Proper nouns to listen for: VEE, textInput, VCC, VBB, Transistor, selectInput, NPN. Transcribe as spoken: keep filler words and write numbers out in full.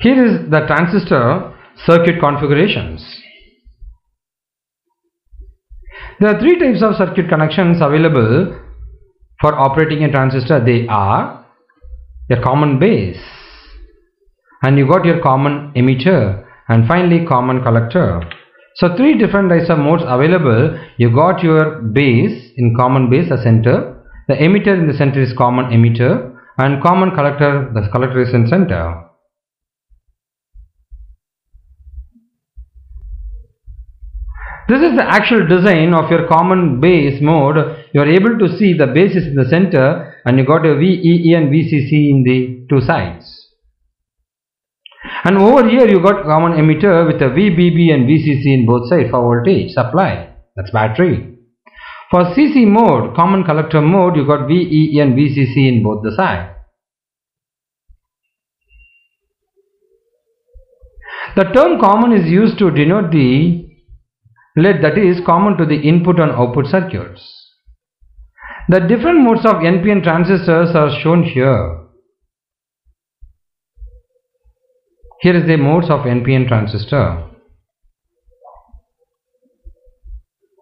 Here is the transistor circuit configurations. There are three types of circuit connections available for operating a transistor. They are your common base, and you got your common emitter, and finally common collector. So three different types of modes available. You got your base, in common base, the center. The emitter in the center is common emitter, and common collector, the collector is in center. This is the actual design of your common base mode. You are able to see the base is in the center, and you got a V E E and V C C in the two sides. And over here you got common emitter with a V B B and V C C in both sides for voltage supply, that's battery. For C C mode, common collector mode, you got V E E and V C C in both the sides. The term common is used to denote the lead that is common to the input and output circuits. The different modes of N P N transistors are shown here. Here is the modes of N P N transistor.